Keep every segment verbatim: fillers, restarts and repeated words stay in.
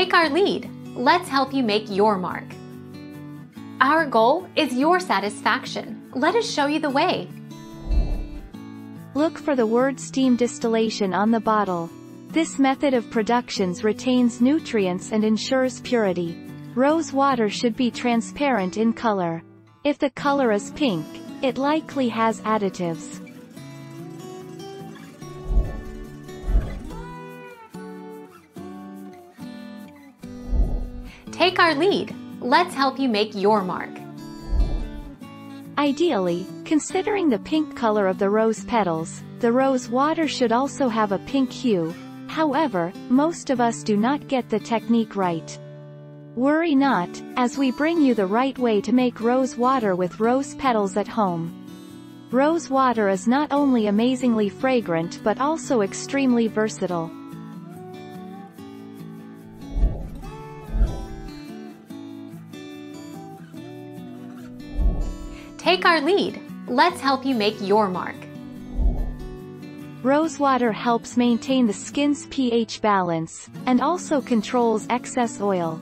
Take our lead. Let's help you make your mark. Our goal is your satisfaction. Let us show you the way. Look for the word steam distillation on the bottle. This method of production retains nutrients and ensures purity. Rose water should be transparent in color. If the color is pink, it likely has additives. Take our lead. Let's help you make your mark. Ideally, considering the pink color of the rose petals, the rose water should also have a pink hue. However, most of us do not get the technique right. Worry not, as we bring you the right way to make rose water with rose petals at home. Rose water is not only amazingly fragrant but also extremely versatile. Take our lead. Let's help you make your mark. Rose water helps maintain the skin's pH balance, and also controls excess oil.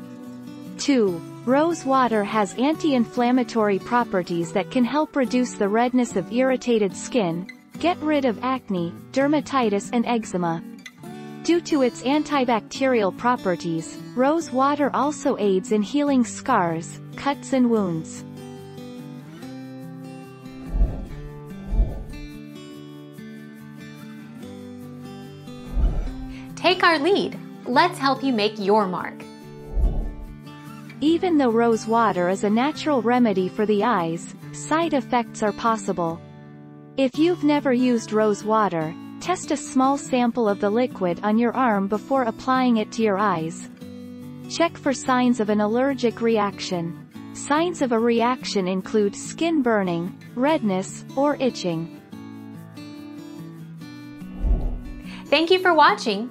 two. Rose water has anti-inflammatory properties that can help reduce the redness of irritated skin, get rid of acne, dermatitis and eczema. Due to its antibacterial properties, rose water also aids in healing scars, cuts and wounds. Take our lead. Let's help you make your mark. Even though rose water is a natural remedy for the eyes, side effects are possible. If you've never used rose water, test a small sample of the liquid on your arm before applying it to your eyes. Check for signs of an allergic reaction. Signs of a reaction include skin burning, redness, or itching. Thank you for watching.